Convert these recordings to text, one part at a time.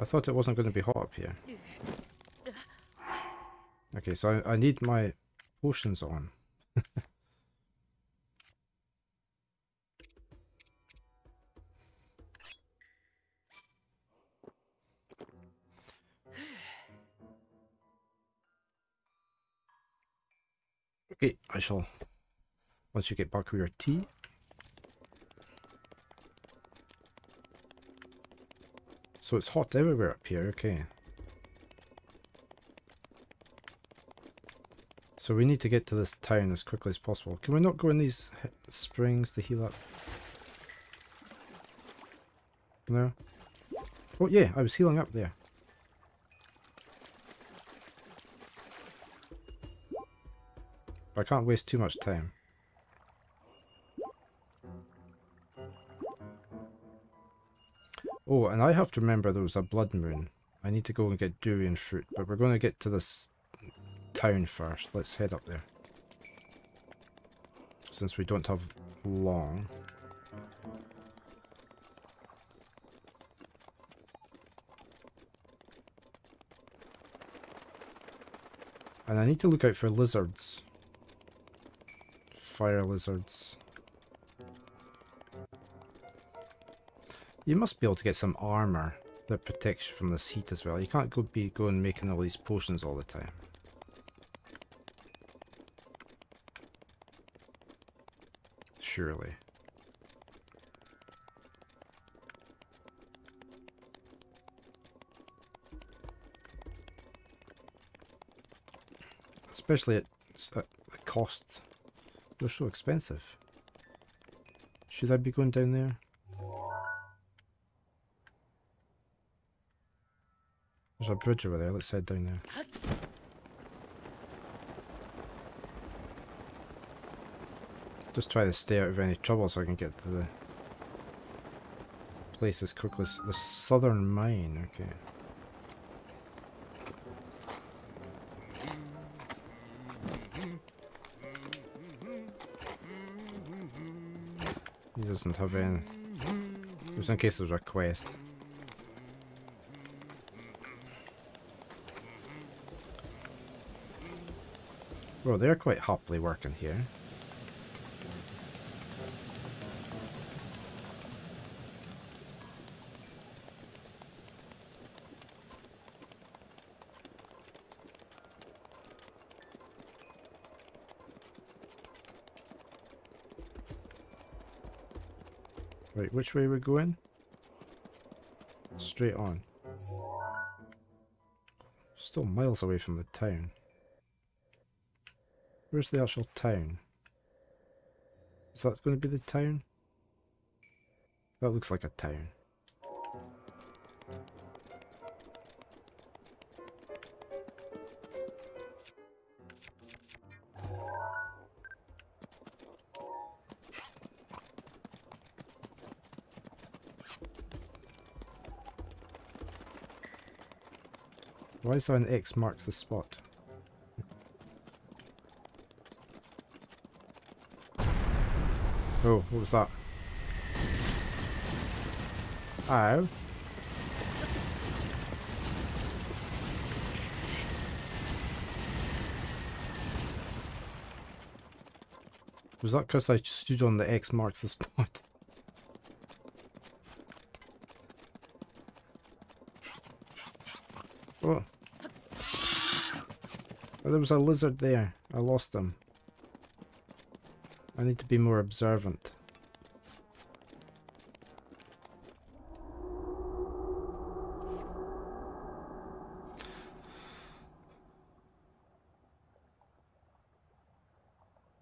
I thought it wasn't going to be hot up here. Okay, so I need my potions on. Okay, I shall, once you get back with your tea. So it's hot everywhere up here, okay. So we need to get to this town as quickly as possible. Can we not go in these springs to heal up? No? Oh yeah, I was healing up there. I can't waste too much time. Oh, and I have to remember there was a blood moon. I need to go and get durian fruit, but we're going to get to this town first. Let's head up there, since we don't have long. And I need to look out for lizards. Fire lizards. You must be able to get some armor that protects you from this heat as well. You can't go and making all these potions all the time. Surely. Especially at the cost. They're so expensive. Should I be going down there? There's a bridge over there, let's head down there. Just try to stay out of any trouble so I can get to the place as quickly as the southern mine, okay. Doesn't have any. Just in case there's a quest. Well, they're quite happily working here. Right, which way we're going? Straight on. Still miles away from the town. Where's the actual town? Is that going to be the town? That looks like a town. Why is there an X marks the spot? Oh, what was that? Ow. Was that because I stood on the X marks the spot? Oh. Oh, there was a lizard there. I lost him. I need to be more observant.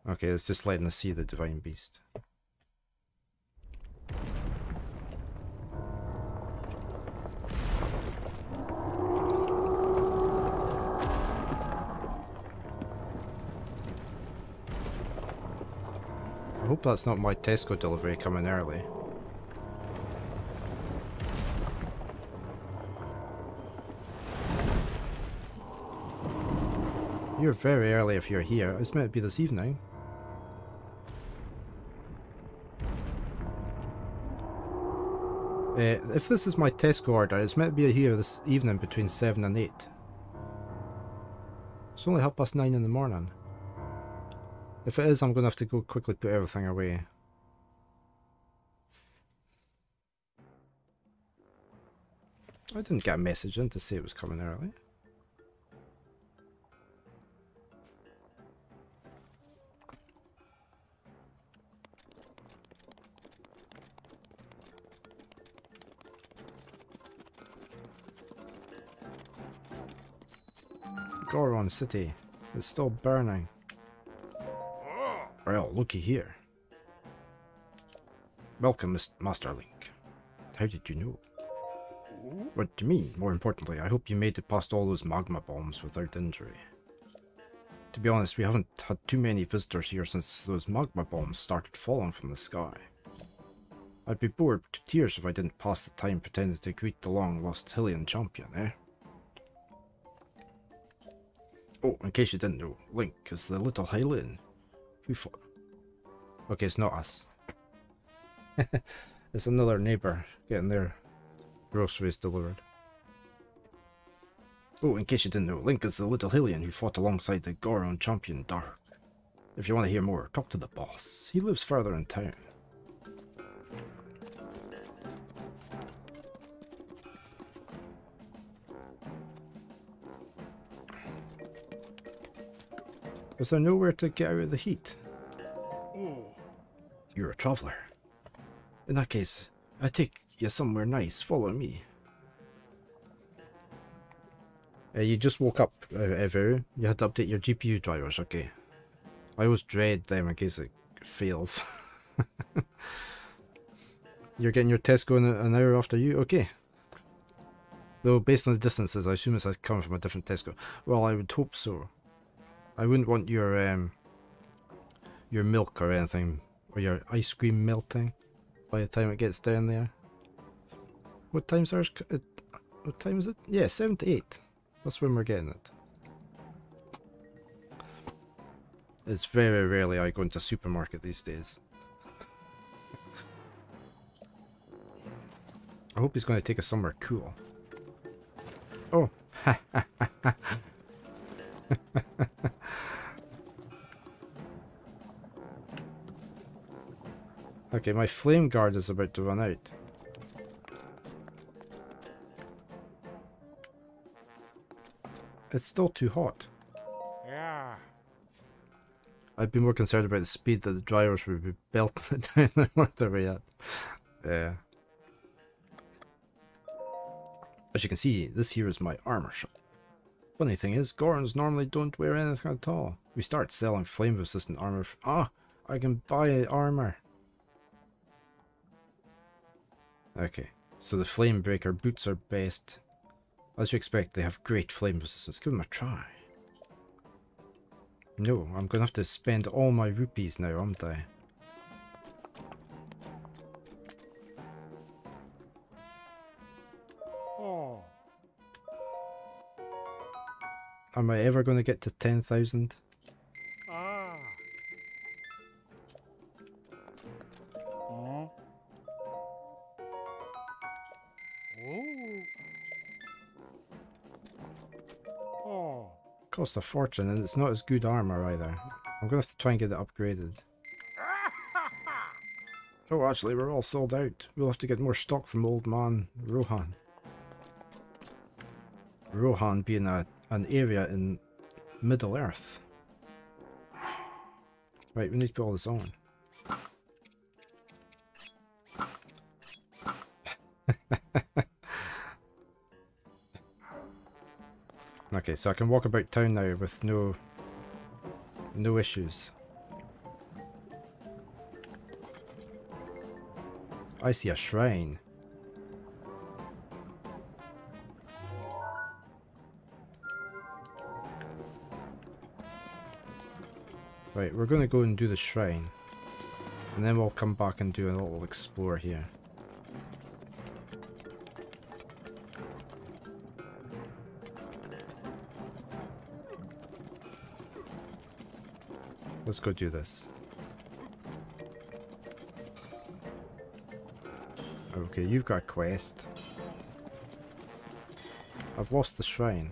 Okay, it's just letting us see the Divine Beast. That's not my Tesco delivery coming early. You're very early if you're here. It's meant to be this evening. If this is my Tesco order, it's meant to be here this evening between 7 and 8. It's only 9:30 in the morning. If it is, I'm going to have to go quickly put everything away. I didn't get a message in to say it was coming early. Goron City. It's still burning. Well, looky here. Welcome, Master Link. How did you know? What do you mean? More importantly, I hope you made it past all those magma bombs without injury. To be honest, we haven't had too many visitors here since those magma bombs started falling from the sky. I'd be bored to tears if I didn't pass the time pretending to greet the long-lost Hylian champion, eh? Oh, in case you didn't know, Link is the little Hylian. Who fought? Okay, it's not us. It's another neighbour getting their groceries delivered. Oh, in case you didn't know, Link is the little Hylian who fought alongside the Goron champion Dark. If you want to hear more, talk to the boss. He lives further in town. Is there nowhere to get out of the heat? You're a traveller. In that case, I take you somewhere nice. Follow me. You just woke up, Evu. You had to update your GPU drivers, okay. I always dread them in case it fails. You're getting your Tesco in an hour after you? Okay. Though, based on the distances, I assume this has come from a different Tesco. Well, I would hope so. I wouldn't want your milk or anything, or your ice cream melting by the time it gets down there. What time's ours? What time is it? Yeah, 7 to 8. That's when we're getting it. It's very rarely I go into a supermarket these days. I hope he's going to take us somewhere cool. Oh! Ha ha ha ha! Okay, my flame guard is about to run out. It's still too hot. Yeah. I'd be more concerned about the speed that the drivers would be belting it down than what they're at. Yeah. As you can see, this here is my armor shop. Funny thing is, Gorons normally don't wear anything at all. We start selling flame-resistant armor. I can buy armor. Okay, so the flamebreaker boots are best. As you expect, they have great flame resistance. Give them a try. No, I'm gonna have to spend all my rupees now, aren't I? Am I ever going to get to 10,000? Ah. Oh. Oh. Costs a fortune, and it's not as good armor either. I'm going to have to try and get it upgraded. Oh, actually, we're all sold out. We'll have to get more stock from old man Rohan. Rohan being an area in Middle Earth. Right, we need to put all this on. Okay, so I can walk about town now with no issues. I see a shrine. Right, we're going to go and do the shrine, and then we'll come back and do a little explore here. Let's go do this. Okay, you've got a quest. I've lost the shrine.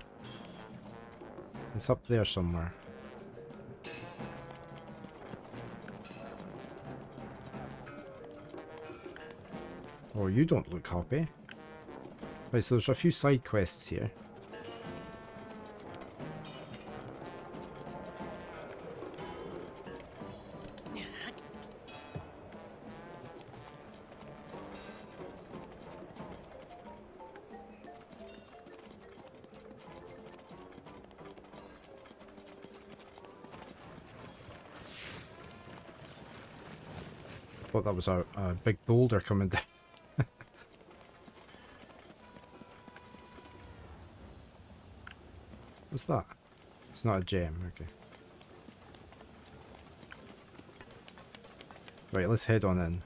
It's up there somewhere. Oh, you don't look happy. Right, so there's a few side quests here. Thought that was a big boulder coming down. What's that? It's not a gem, okay. Right, let's head on in.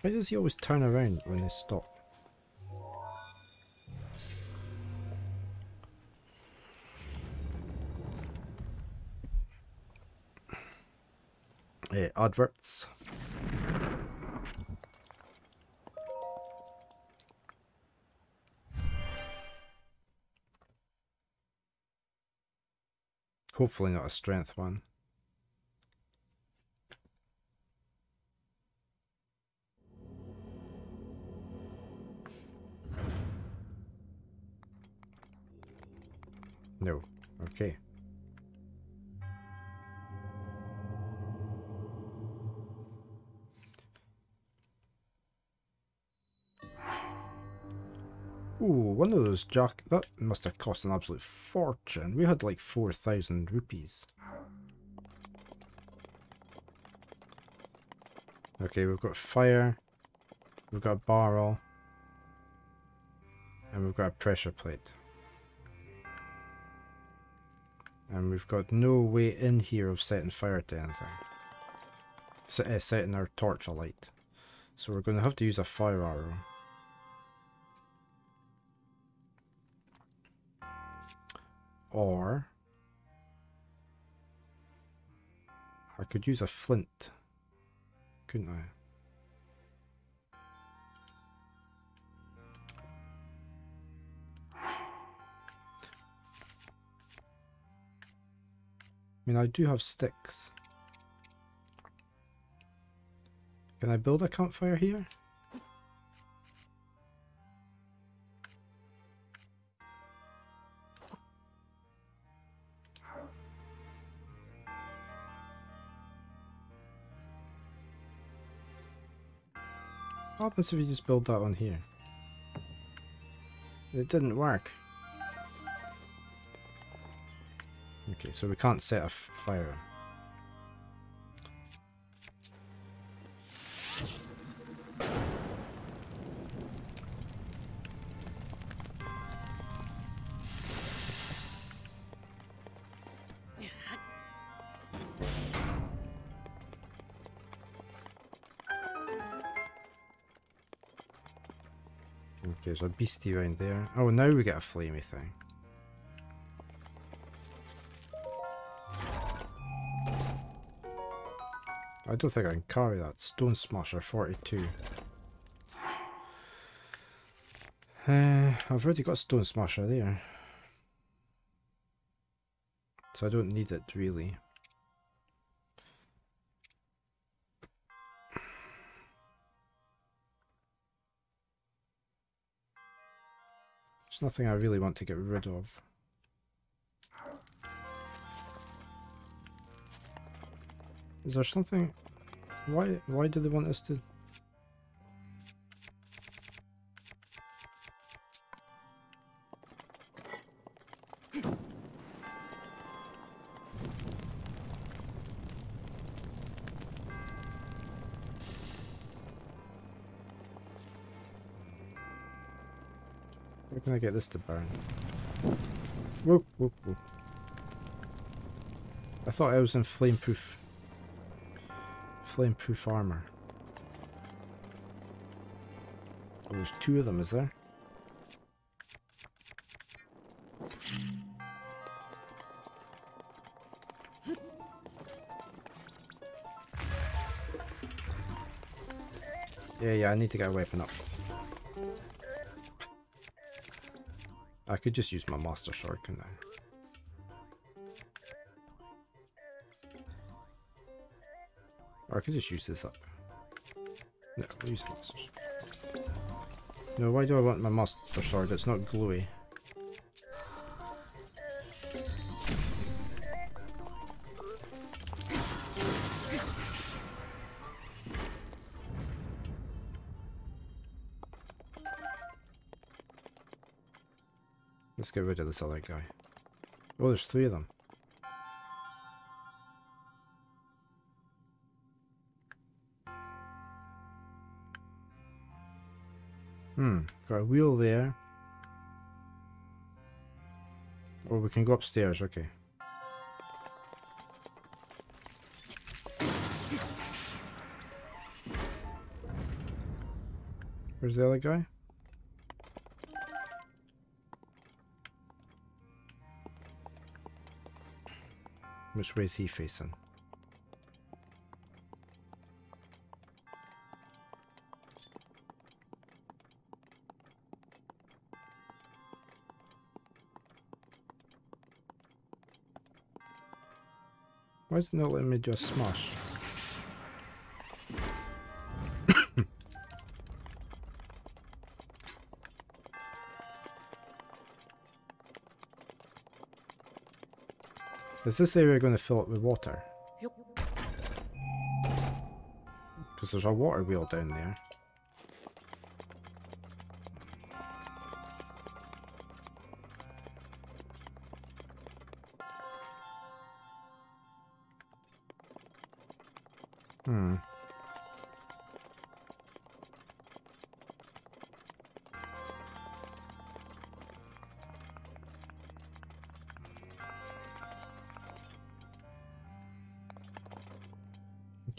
Why does he always turn around when they stop? Adverts. Hopefully not a strength one. No. Okay. Ooh, one of those jack... That must have cost an absolute fortune. We had like 4,000 rupees. Okay, we've got fire. We've got a barrel. And we've got a pressure plate. And we've got no way in here of setting fire to anything. Setting our torch alight. So we're going to have to use a fire arrow. Or I could use a flint, couldn't I? I mean, I do have sticks. Can I build a campfire here? What happens if you just build that on here? It didn't work. Okay, so we can't set a fire. There's a beastie around there. Oh, now we get a flamey thing. I don't think I can carry that. Stone Smasher 42. I've already got Stone Smasher there. So I don't need it really. Nothing I really want to get rid of. Is there something? Why do they want us to? Can I get this to burn? Whoop, whoop, whoop. I thought I was in flameproof armor. Oh, there's two of them, is there? Yeah, I need to get a weapon up. I could just use my Master Sword, couldn't I? Or I could just use this up. No, I'll use Master Sword. No, why do I want my Master Sword? It's not gluey. Let's get rid of this other guy. Oh, there's three of them. Got a wheel there. Or we can go upstairs, okay. Where's the other guy? Which way is he facing? Why is it not letting me do a smash? Is this area going to fill up with water? Because there's a water wheel down there.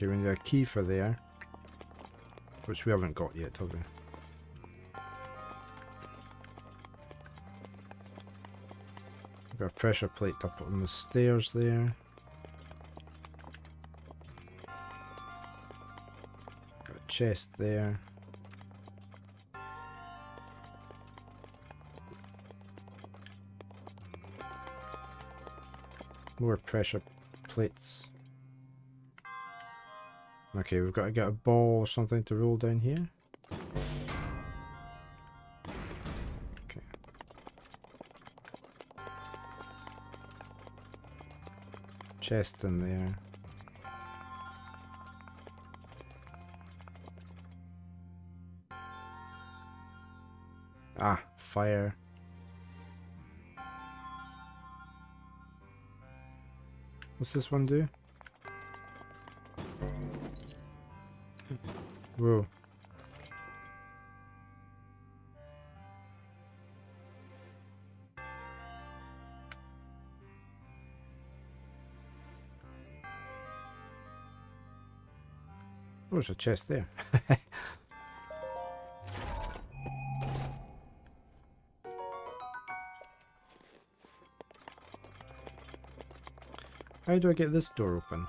Okay, we need a key for there, which we haven't got yet, have we? We've got a pressure plate up on the stairs there. Got a chest there. More pressure plates. Okay, we've got to get a ball or something to roll down here. Okay. Chest in there. Ah, fire. What's this one do? Whoa. Oh, there's a chest there. How do I get this door open?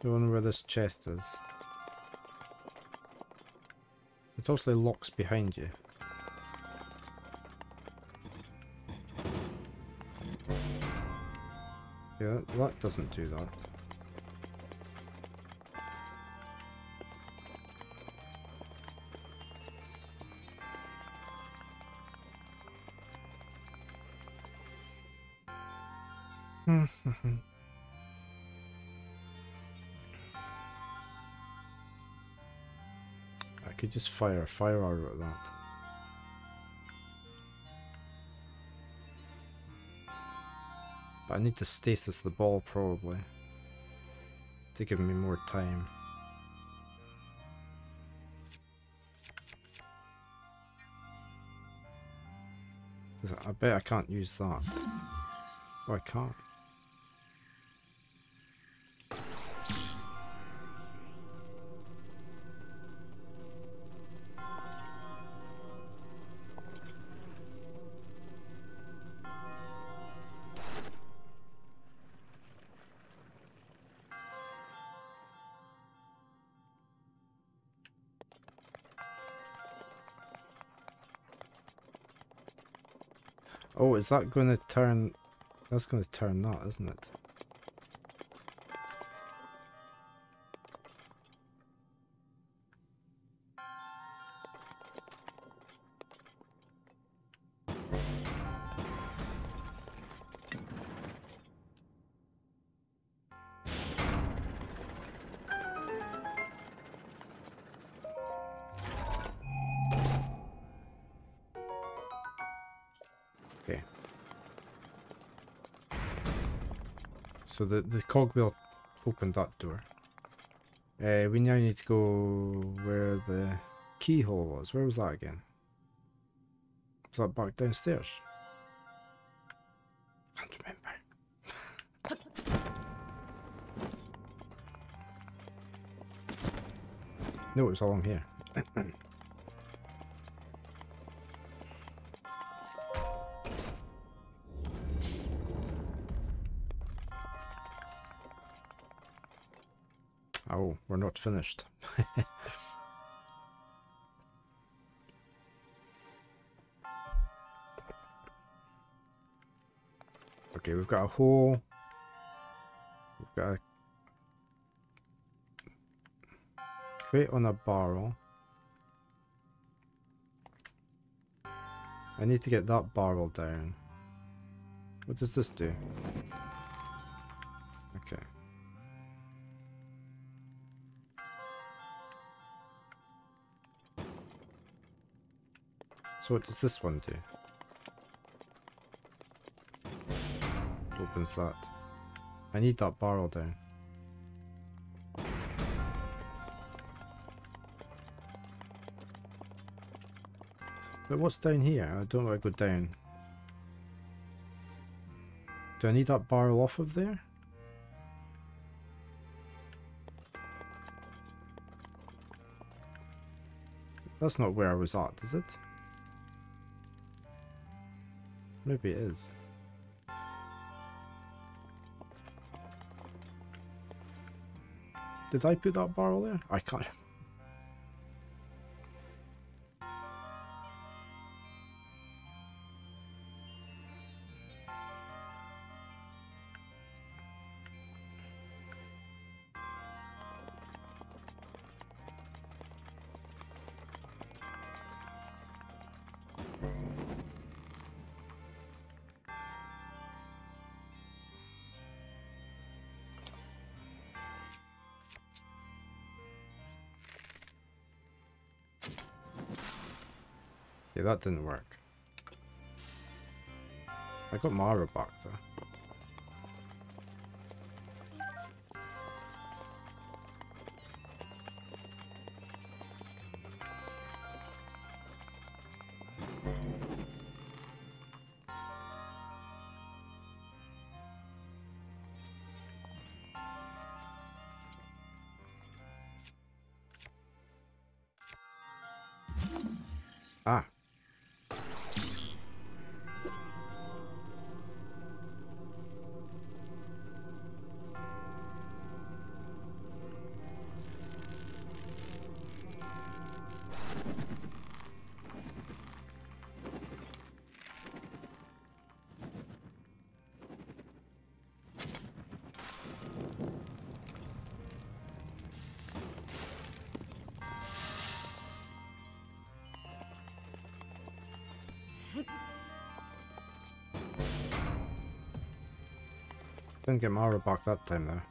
The one where this chest is. It also locks behind you. Yeah, that doesn't do that. Could just fire a fire arrow at that. But I need to stasis the ball probably to give me more time. I bet I can't use that. Oh, I can't. Oh, is that going to turn... That's going to turn that, isn't it? So the cogwheel opened that door. We now need to go where the keyhole was. Where was that again? Was that back downstairs? Can't remember. No, it was along here. We're not finished. Okay, we've got a hole. We've got a crate on a barrel. I need to get that barrel down. What does this do? Okay. So what does this one do? Opens that. I need that barrel down. But what's down here? I don't want to go down. Do I need that barrel off of there? That's not where I was at, is it? Maybe it is. Did I put that barrel there? I can't. Yeah, that didn't work. I got Mara back though. Ah. Didn't get Mara back that time though.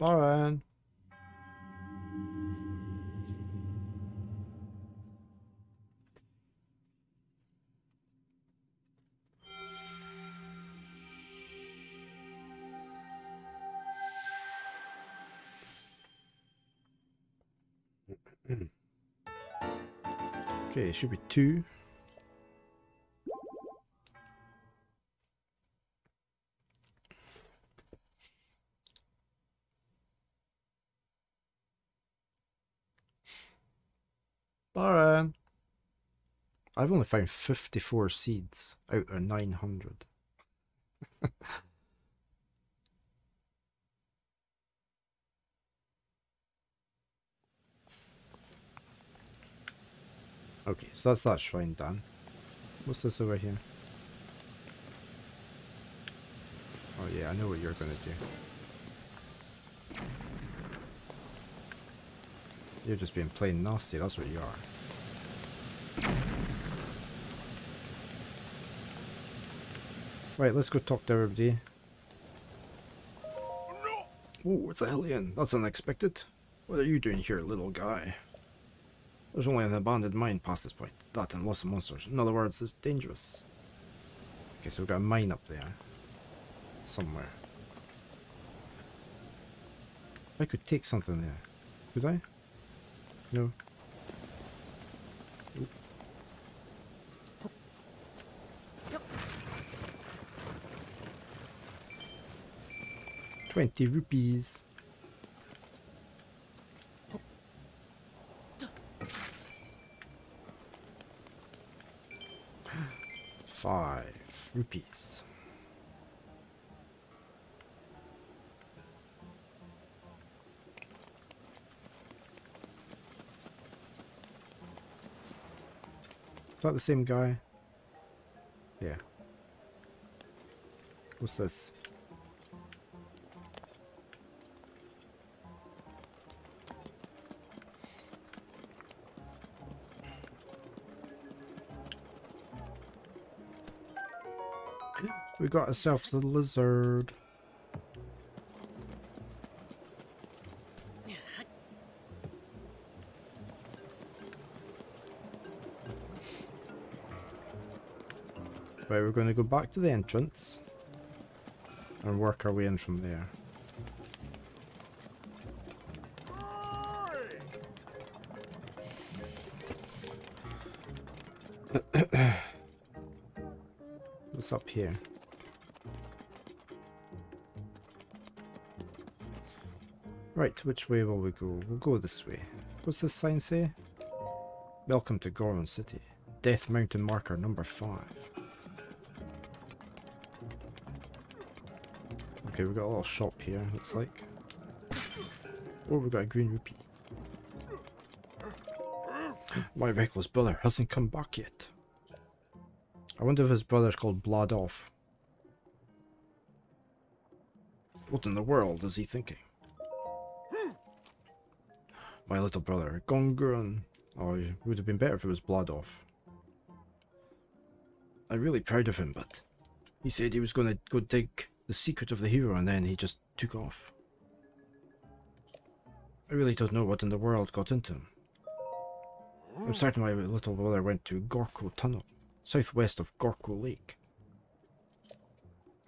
Baron. Okay, it should be two. Alright. I've only found 54 seeds out of 900. Okay, so that's that shrine done. What's this over here? Oh yeah, I know what you're gonna do. You're just being plain nasty, that's what you are. Right, let's go talk to everybody. Oh, it's a Hylian. That's unexpected. What are you doing here, little guy? There's only an abandoned mine past this point. That and lots of monsters. In other words, it's dangerous. Okay, so we've got a mine up there. Somewhere. I could take something there. Could I? No. Oop. Nope. 20 rupees. Rupees. Is that the same guy? Yeah. What's this? We got ourselves a lizard. Right, we're going to go back to the entrance and work our way in from there. What's up here? Right, which way will we go? We'll go this way. What's this sign say? Welcome to Goron City. Death Mountain marker number 5. Okay, we've got a little shop here, looks like. Oh, we've got a green rupee. My reckless brother hasn't come back yet. I wonder if his brother's called Bladolf. What in the world is he thinking? My little brother, Gonguron. Oh, it would have been better if it was Bladolf. I'm really proud of him, but he said he was going to go dig the secret of the hero and then he just took off. I really don't know what in the world got into him. I'm certain my little brother went to Gorko Tunnel, southwest of Gorko Lake.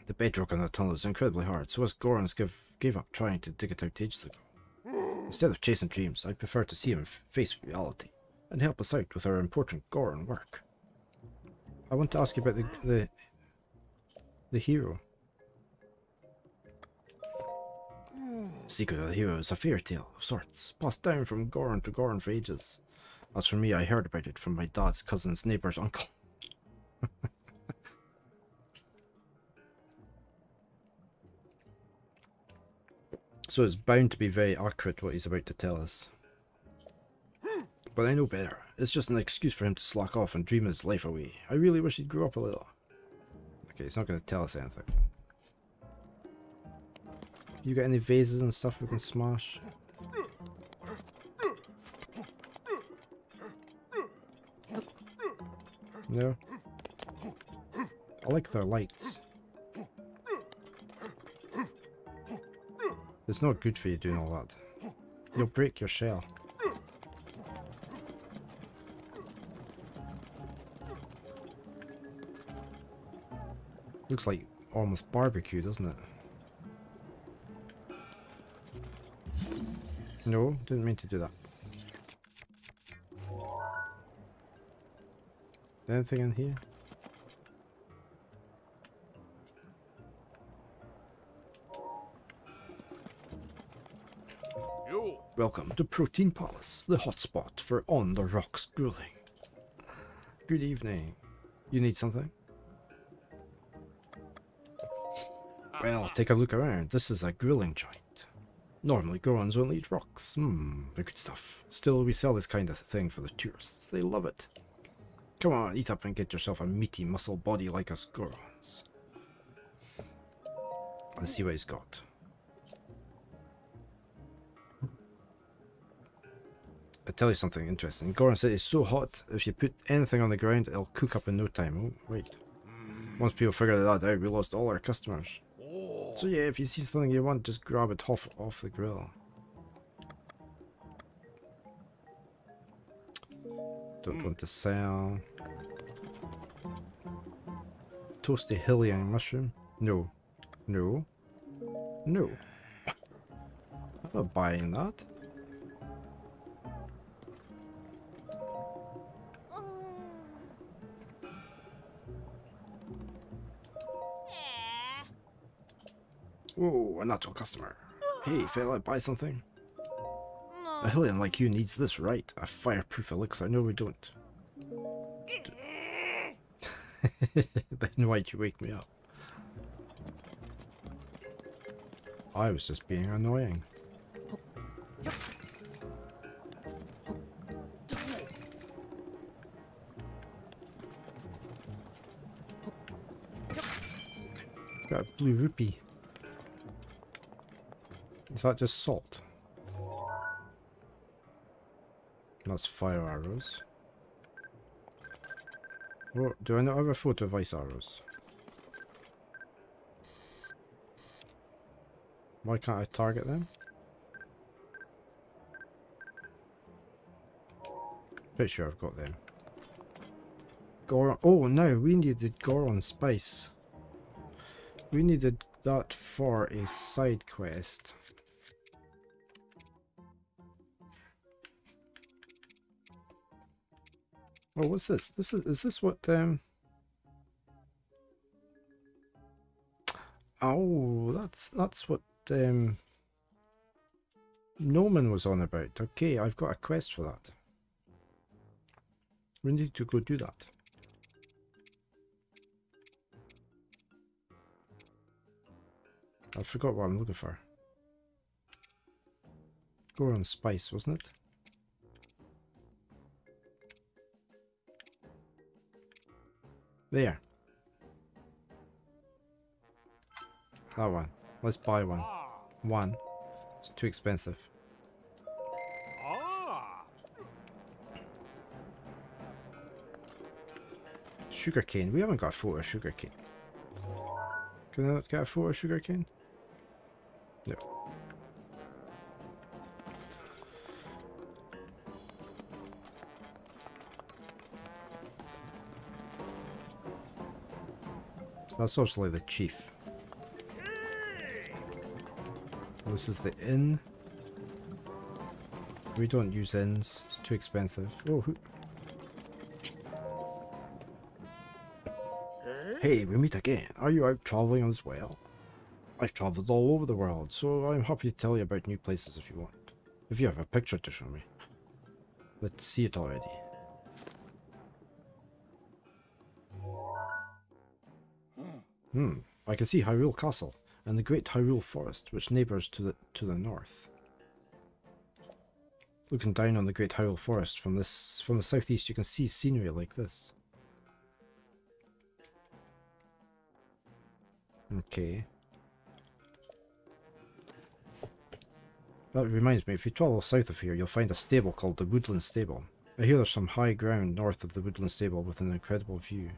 The bedrock on the tunnel is incredibly hard, so us Gorons gave up trying to dig it out ages ago. Instead of chasing dreams, I prefer to see him face reality and help us out with our important Goron work. I want to ask you about the hero. Secret of the Hero is a fairy tale of sorts, passed down from Goron to Goron for ages. As for me, I heard about it from my dad's cousin's neighbour's uncle. So it's bound to be very accurate what he's about to tell us. But I know better. It's just an excuse for him to slack off and dream his life away. I really wish he'd grow up a little. Okay, he's not going to tell us anything. You got any vases and stuff we can smash? No? I like their lights. It's not good for you doing all that. You'll break your shell. Looks like almost barbecue, doesn't it? No, didn't mean to do that. Anything in here? Welcome to Protein Palace, the hotspot for on the rocks grueling. Good evening. You need something? Well, take a look around. This is a grilling joint. Normally, Gorons only eat rocks. They're good stuff. Still, we sell this kind of thing for the tourists. They love it. Come on, eat up and get yourself a meaty muscle body like us Gorons. Let's see what he's got. I'll tell you something interesting. Goron City is so hot, if you put anything on the ground, it'll cook up in no time. Oh, wait. Once people figured that out, we lost all our customers. So yeah, if you see something you want, just grab it off the grill. Don't want to sell. Toasty Hylian mushroom? No. No. No. I'm not buying that. Whoa, a natural customer. Hey, fella, buy something? A Hylian like you needs this, right? A fireproof elixir. No, we don't. Then why'd you wake me up? I was just being annoying. Got a blue rupee. Is that just salt? That's fire arrows. Oh, do I not have a photo of ice arrows? Why can't I target them? Pretty sure I've got them. Goron. Oh no, we needed Goron Spice. We needed that for a side quest. Oh, what's this? Is this what? Oh, that's what Norman was on about. Okay, I've got a quest for that. We need to go do that. I forgot what I'm looking for. Goron Spice, wasn't it? There. That one. Let's buy one. One. It's too expensive. Sugarcane. We haven't got a photo of sugarcane. Can I not get a photo of sugarcane? No. That's obviously the chief. This is the inn. We don't use inns, it's too expensive. Oh, hey, we meet again. Are you out travelling as well? I've travelled all over the world, so I'm happy to tell you about new places if you want. If you have a picture to show me. Let's see it already. I can see Hyrule Castle and the Great Hyrule Forest, which neighbours to the north. Looking down on the Great Hyrule Forest from the southeast, you can see scenery like this. Okay. That reminds me, if you travel south of here, you'll find a stable called the Woodland Stable. I hear there's some high ground north of the Woodland Stable with an incredible view.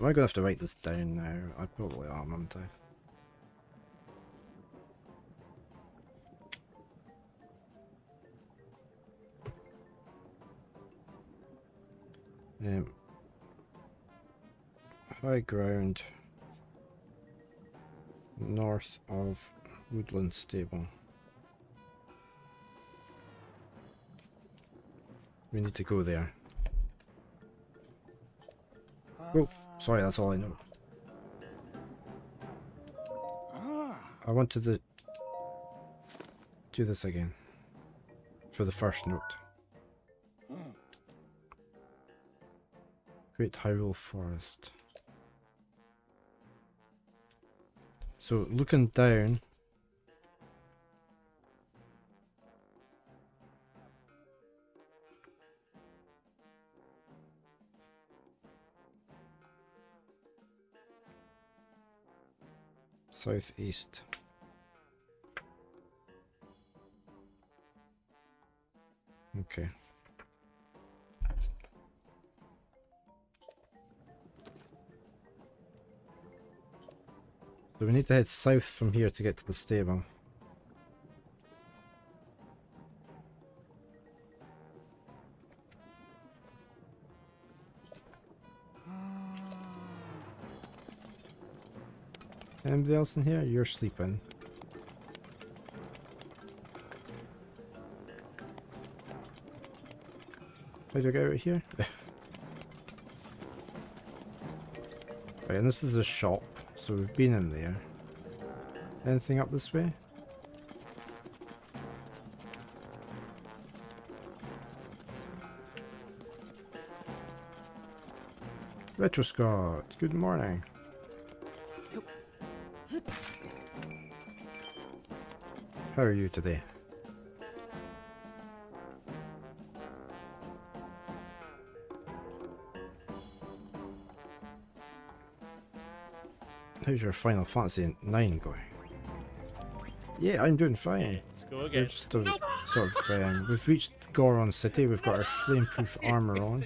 Am I going to have to write this down now? I probably am, haven't I? High ground north of Woodland Stable. We need to go there. Oh, sorry, that's all I know. I wanted the do this again for the first note. Great Hyrule Forest. So looking down, southeast. Okay. So we need to head south from here to get to the stable. Anybody else in here? You're sleeping. How do I get out of here? Right, and this is a shop. So we've been in there. Anything up this way? Retro Scott, good morning. How are you today? How's your Final Fantasy 9 going? Yeah, I'm doing fine. Let's go again. We're just we've reached Goron City. We've got our flameproof armor on.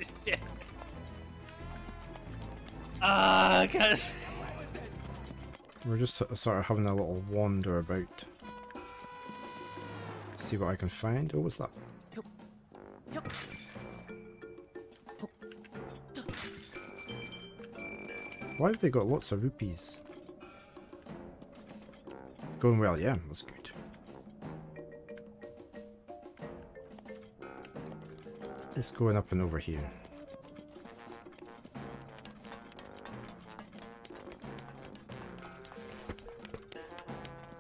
Ah, guys. We're just sort of having a little wander about. See what I can find. Oh, what's that? Why have they got lots of rupees? Going well, yeah, that's good. It's going up and over here.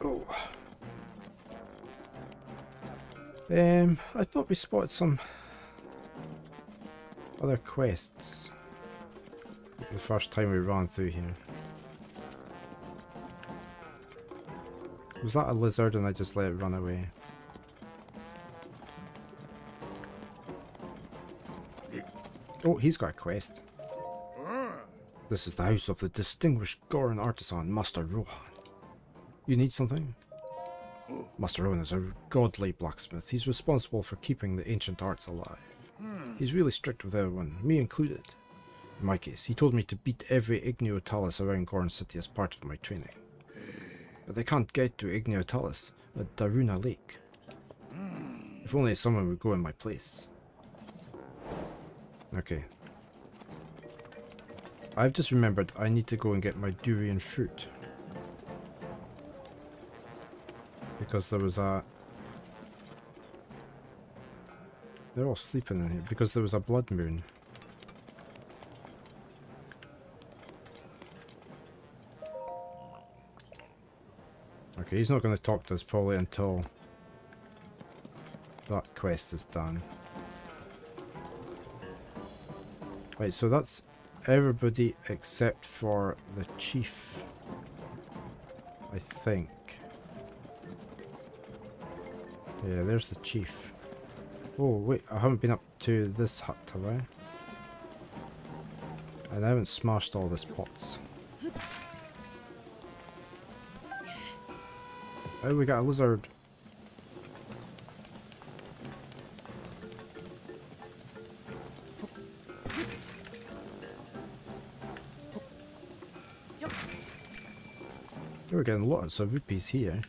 Oh. I thought we spotted some other quests the first time we ran through here. Was that a lizard and I just let it run away? Oh, he's got a quest. This is the house of the distinguished Goron artisan, Master Rohan. You need something? Master Rohan is a godly blacksmith. He's responsible for keeping the ancient arts alive. He's really strict with everyone, me included. In my case, he told me to beat every Igneotalis around Goron City as part of my training. But they can't get to Igneotalis at Daruna Lake. If only someone would go in my place. Okay. I've just remembered I need to go and get my durian fruit. Because there was a... They're all sleeping in here because there was a blood moon. Okay, he's not going to talk to us probably until that quest is done. Right, so that's everybody except for the chief, I think. Yeah, there's the chief. Oh, wait, I haven't been up to this hut, have I? And I haven't smashed all these pots. Oh, we got a lizard. We're getting lots of rupees here.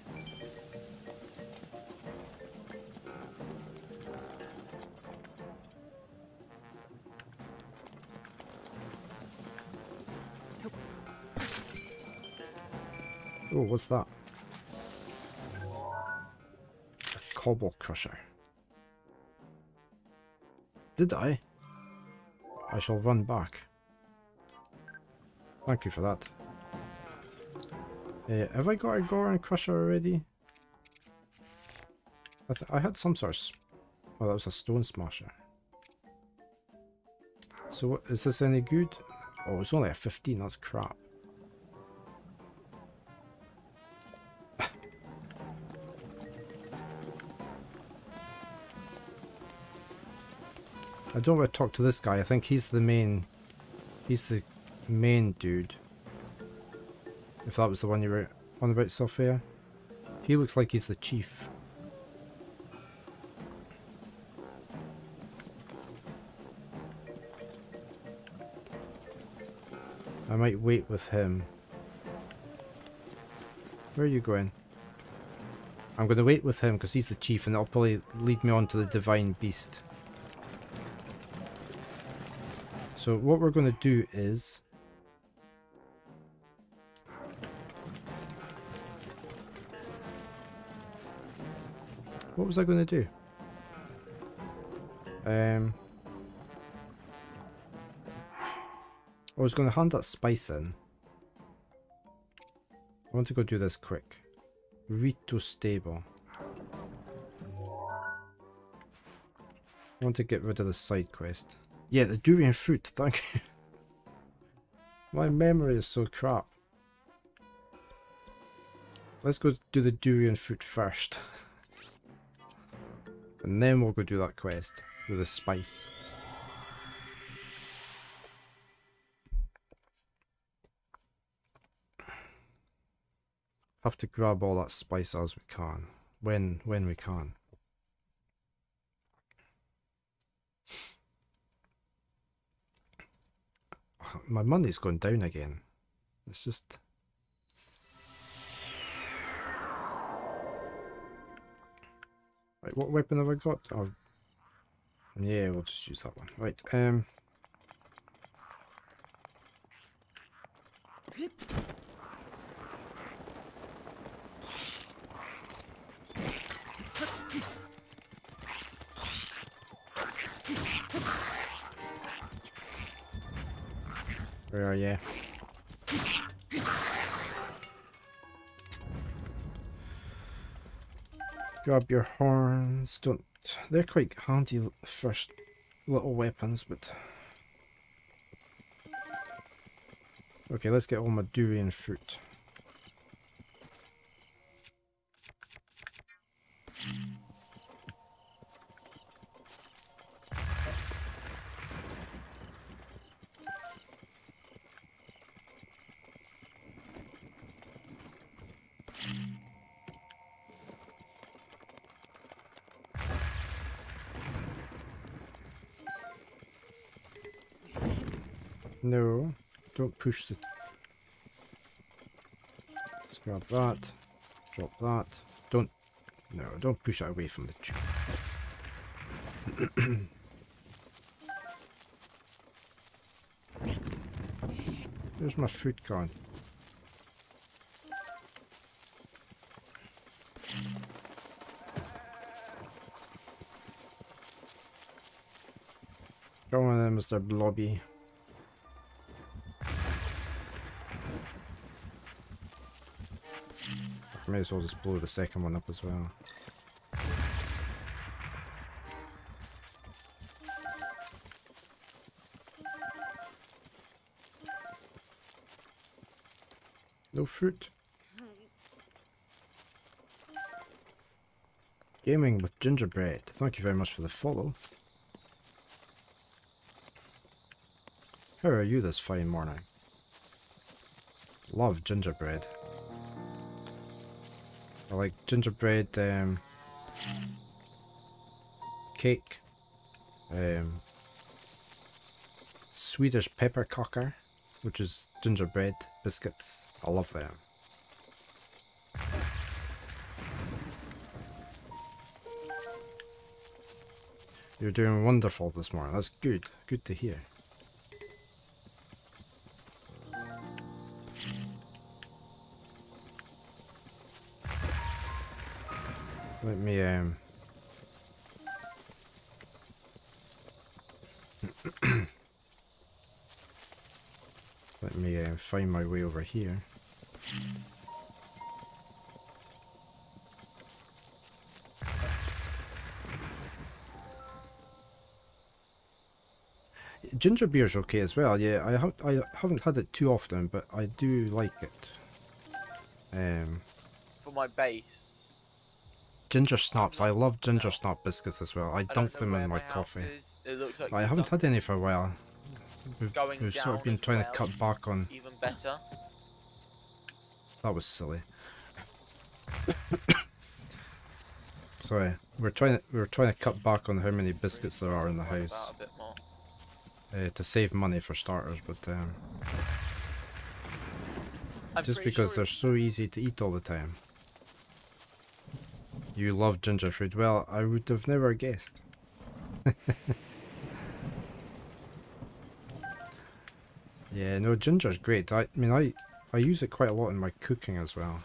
Oh, what's that? Cobble Crusher. Did I? I shall run back. Thank you for that. Have I got a Goron Crusher already? I had some sort of... Oh, that was a Stone Smasher. So, is this any good? Oh, it's only a 15, that's crap. I don't want to talk to this guy. I think he's the main... He's the main dude. If that was the one you were on about, Sophia. He looks like he's the chief. I might wait with him. Where are you going? I'm going to wait with him because he's the chief and that'll probably lead me on to the Divine Beast. So what we're going to do is... What was I going to do? I was going to hand that spice in. I want to go do this quick. Rito Stable. I want to get rid of the side quest. Yeah, the durian fruit, thank you. My memory is so crap. Let's go do the durian fruit first. And then we'll go do that quest with the spice. Have to grab all that spice as we can, when we can. Oh, my money's going down again. It's just... Right, what weapon have I got? Oh, yeah, we'll just use that one. Right, where are you? Grab your horns. Don't. They're quite handy first little weapons, but okay. Let's get all my durian fruit. No, don't push the... Let's grab that, drop that, don't... No, don't push it away from the tree. There's my food gone. Come on then, Mr. Blobby. May as well just blow the second one up as well. No fruit. Gaming with Gingerbread. Thank you very much for the follow. How are you this fine morning? Love gingerbread. I like gingerbread, cake, Swedish pepperkakor, which is gingerbread biscuits. I love them. You're doing wonderful this morning. That's good. Good to hear. Let me, let me find my way over here. Ginger beer's okay as well, yeah. I haven't had it too often, but I do like it. For my base. Ginger snaps. I love ginger snap biscuits as well. I dunk them in my coffee. It looks like I haven't had any for a while. We've sort of been trying to cut back on. Even better. That was silly. Sorry, we're trying to cut back on how many biscuits there are in the house. To save money for starters, but just because they're so easy to eat all the time. You love ginger food. Well, I would have never guessed. Yeah, no, ginger's great. I mean, I use it quite a lot in my cooking as well.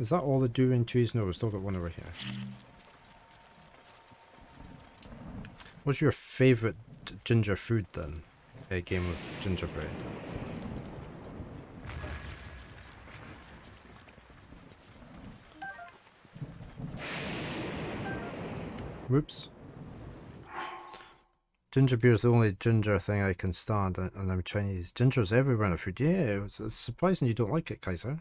Is that all the durian trees? No, we've still got one over here. What's your favourite ginger food then? A game with gingerbread. Whoops. Ginger beer is the only ginger thing I can stand, and I'm Chinese. Ginger's everywhere in the food. Yeah, it's surprising you don't like it, Kaiser.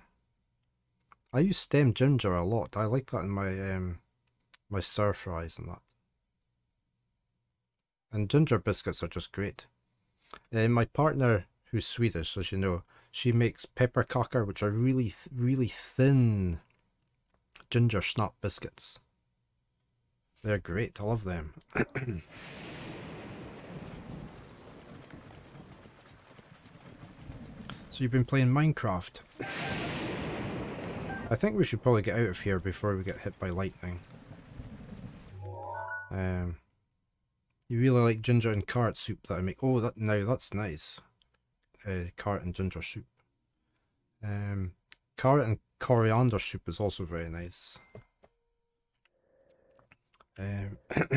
I use stem ginger a lot. I like that in my my stir fries and that. And ginger biscuits are just great. My partner, who's Swedish, as you know, she makes pepperkakor, which are really thin ginger snap biscuits. They're great. I love them. So you've been playing Minecraft. I think we should probably get out of here before we get hit by lightning. You really like ginger and carrot soup that I make. Oh, that now that's nice. Carrot and ginger soup. Carrot and coriander soup is also very nice. Right,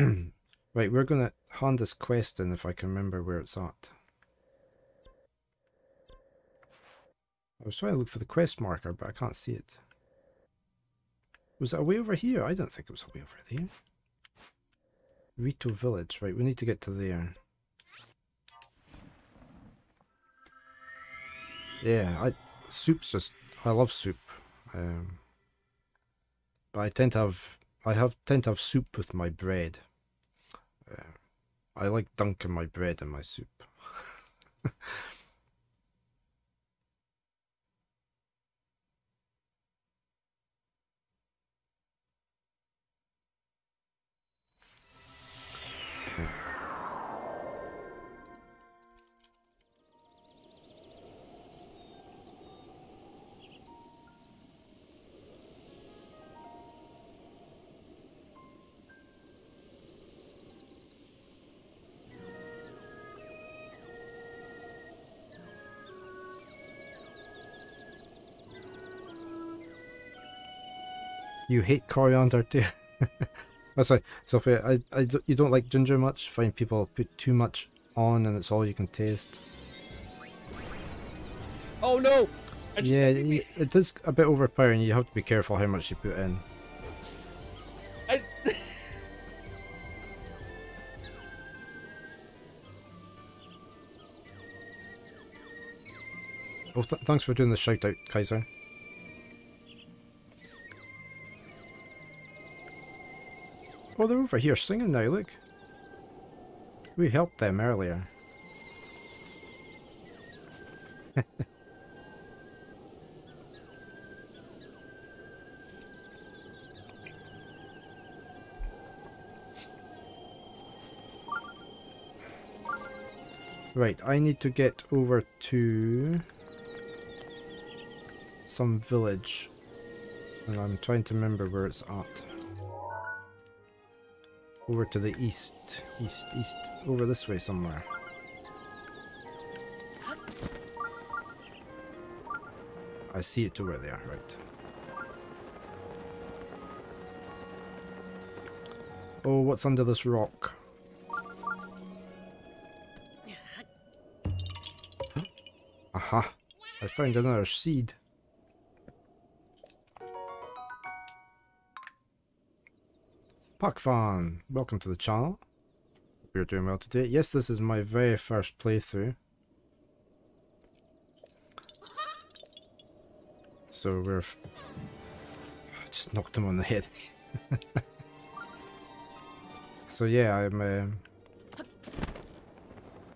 we're gonna hand this quest in if I can remember where it's at. I was trying to look for the quest marker, but I can't see it. Was it away over here? I don't think it was away over there. Rito Village, right, we need to get to there. Yeah, soup's just, I love soup. But I tend to have soup with my bread. I like dunking my bread in my soup. You hate coriander too. That's right, Sophia. You don't like ginger much. Find people put too much on, and it's all you can taste. Oh no! Yeah, it is a bit overpowering. You have to be careful how much you put in. Oh, thanks for doing the shout out, Kaiser. Oh, they're over here singing now, look. We helped them earlier. Right, I need to get over to some village. And I'm trying to remember where it's at. Over to the east, over this way somewhere. I see it to where they are, right. Oh, what's under this rock? Aha, I found another seed. Pakfan, welcome to the channel. We're doing well today. Yes, this is my very first playthrough. So we're... I just knocked him on the head. So yeah, I'm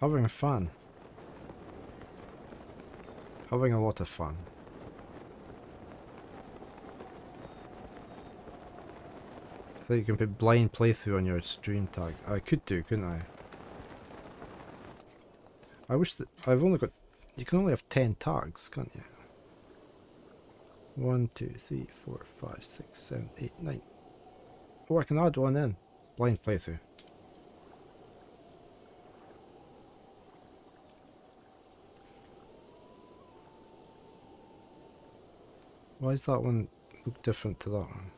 having fun. Having a lot of fun. I think you can put blind playthrough on your stream tag. I could do, couldn't I? I wish that... I've only got... You can only have 10 tags, can't you? 1, 2, 3, 4, 5, 6, 7, 8, 9. Oh, I can add one in. Blind playthrough. Why does that one look different to that one?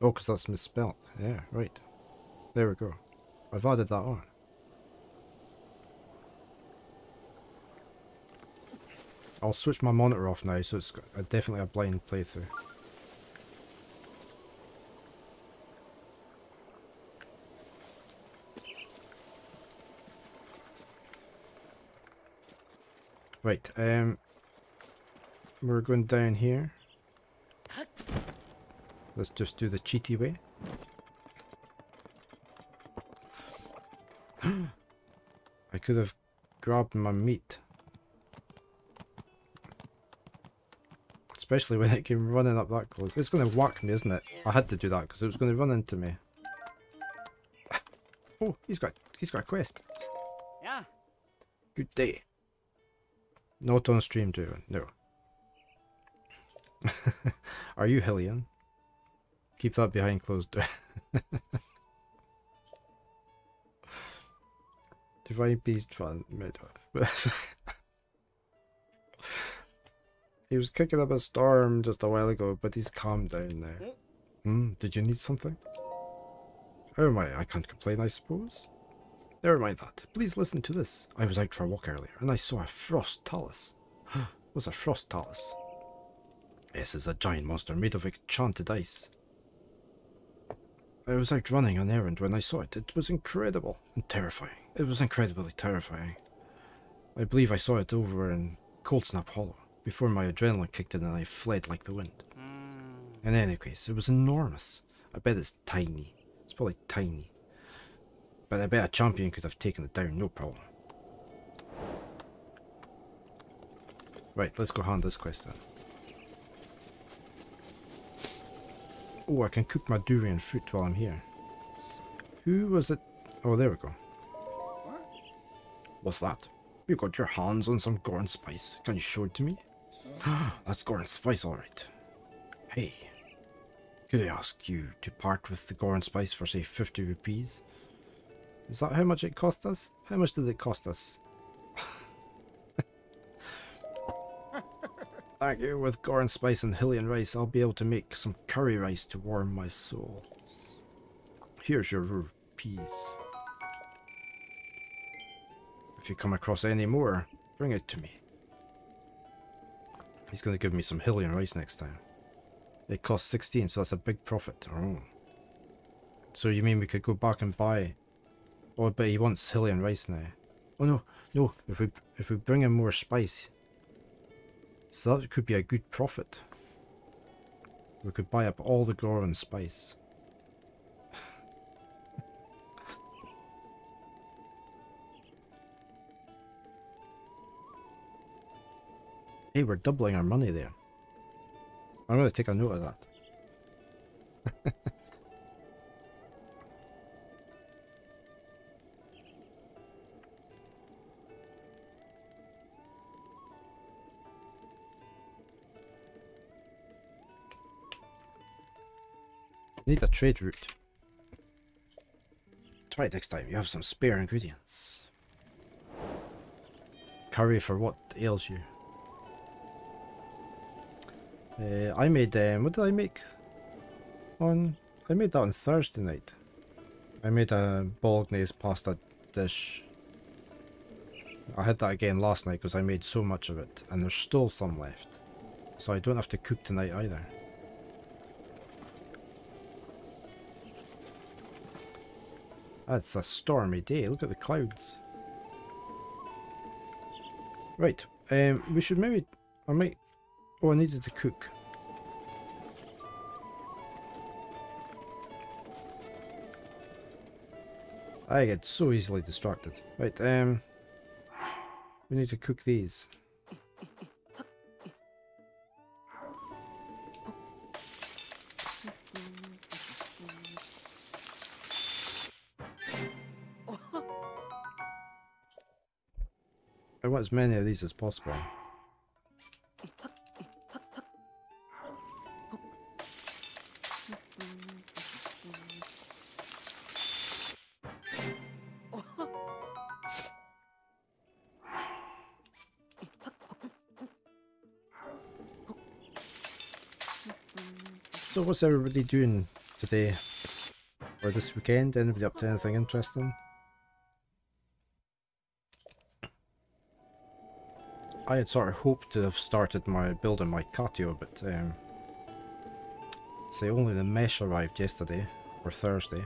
Oh, because that's misspelled. Yeah, right. There we go. I've added that on. I'll switch my monitor off now, so it's definitely a blind playthrough. Right, we're going down here. Let's just do the cheaty way. I could have grabbed my meat. Especially when it came running up that close. It's going to whack me, isn't it? I had to do that because it was going to run into me. Oh, he's got a quest. Yeah. Good day. Not on stream, Draven. No. Are you Hylian? Keep that behind closed door. Divine Beast Vah Medoh. He was kicking up a storm just a while ago, but he's calmed down now. Did you need something? Oh my, I can't complain, I suppose. Never mind that. Please listen to this. I was out for a walk earlier, and I saw a frost talus. What's a frost talus? This is a giant monster made of enchanted ice. I was out running an errand when I saw it. It was incredible and terrifying. It was incredibly terrifying. I believe I saw it over in Cold Snap Hollow, before my adrenaline kicked in and I fled like the wind. In any case, it was enormous. I bet it's tiny. It's probably tiny. But I bet a champion could have taken it down, no problem. Right, let's go hand this quest then. Oh, I can cook my durian fruit while I'm here. Who was it? Oh, there we go. What's that? You got your hands on some Goron Spice. Can you show it to me? That's Goron Spice, alright. Hey, could I ask you to part with the Goron Spice for, say, 50 rupees? Is that how much it cost us? How much did it cost us? Thank you. With Goron Spice and Hylian Rice, I'll be able to make some curry rice to warm my soul. Here's your rupees. If you come across any more, bring it to me. He's going to give me some Hylian rice next time. It costs 16, so that's a big profit. Oh. So you mean we could go back and buy... Oh, but he wants Hylian rice now. Oh no, no, if we bring him more spice. So that could be a good profit. We could buy up all the Goron Spice. Hey, we're doubling our money there. I'm going to take a note of that. Need a trade route. Try it next time. You have some spare ingredients. Curry for what ails you? I made what did I make? I made that on Thursday night. I made a bolognese pasta dish. I had that again last night because I made so much of it, and there's still some left, so I don't have to cook tonight either. That's a stormy day. Look at the clouds. Right. We should maybe... I might... Oh, I needed to cook. I get so easily distracted. Right, we need to cook these. I want as many of these as possible. So what's everybody doing today or this weekend? Anybody up to anything interesting? I had sort of hoped to have started my building my catio, but say only the mesh arrived yesterday or Thursday.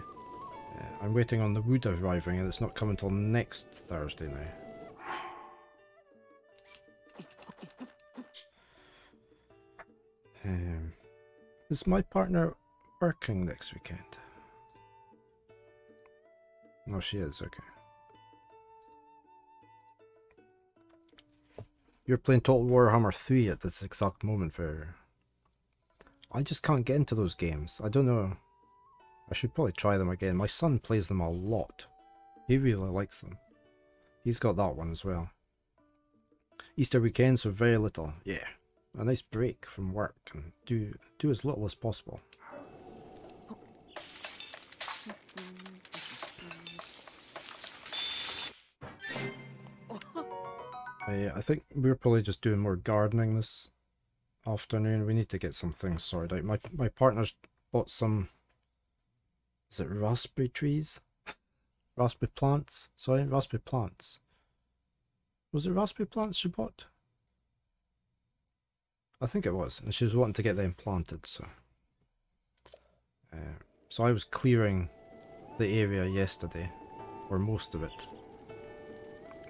I'm waiting on the wood arriving, and it's not coming till next Thursday now. Is my partner working next weekend? No, she is, okay. You're playing Total Warhammer 3 at this exact moment, Varrier. I just can't get into those games. I don't know. I should probably try them again. My son plays them a lot. He really likes them. He's got that one as well. Easter weekend, so very little. Yeah. A nice break from work and do as little as possible. I think we're probably just doing more gardening this afternoon. We need to get some things sorted out. My partner's bought some, is it raspberry trees? Raspberry plants? Sorry, raspberry plants. Was it raspberry plants she bought? I think it was, and she was wanting to get them planted, so... so I was clearing the area yesterday, or most of it.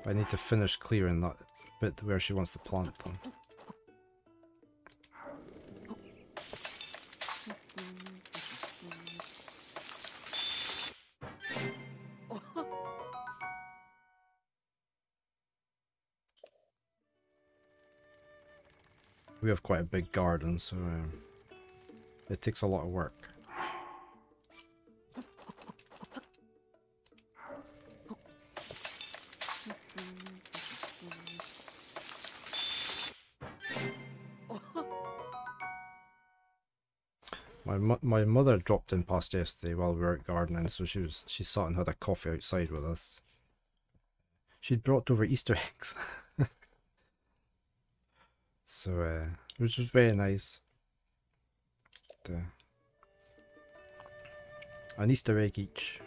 But I need to finish clearing that bit where she wants to plant them. We have quite a big garden, so it takes a lot of work. My mother dropped in past yesterday while we were out gardening, so she sat and had a coffee outside with us. She'd brought over Easter eggs. So, which was very nice. An Easter egg each.